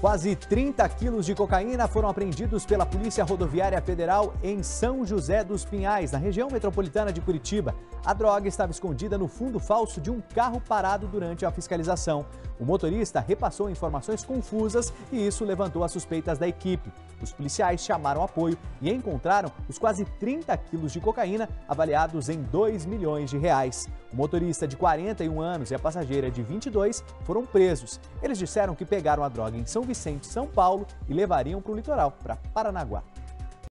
Quase 30 quilos de cocaína foram apreendidos pela Polícia Rodoviária Federal em São José dos Pinhais, na região metropolitana de Curitiba. A droga estava escondida no fundo falso de um carro parado durante a fiscalização. O motorista repassou informações confusas e isso levantou as suspeitas da equipe. Os policiais chamaram apoio e encontraram os quase 30 quilos de cocaína avaliados em R$ 2 milhões. O motorista de 41 anos e a passageira de 22 foram presos. Eles disseram que pegaram a droga em São Paulo e levariam para o litoral, para Paranaguá.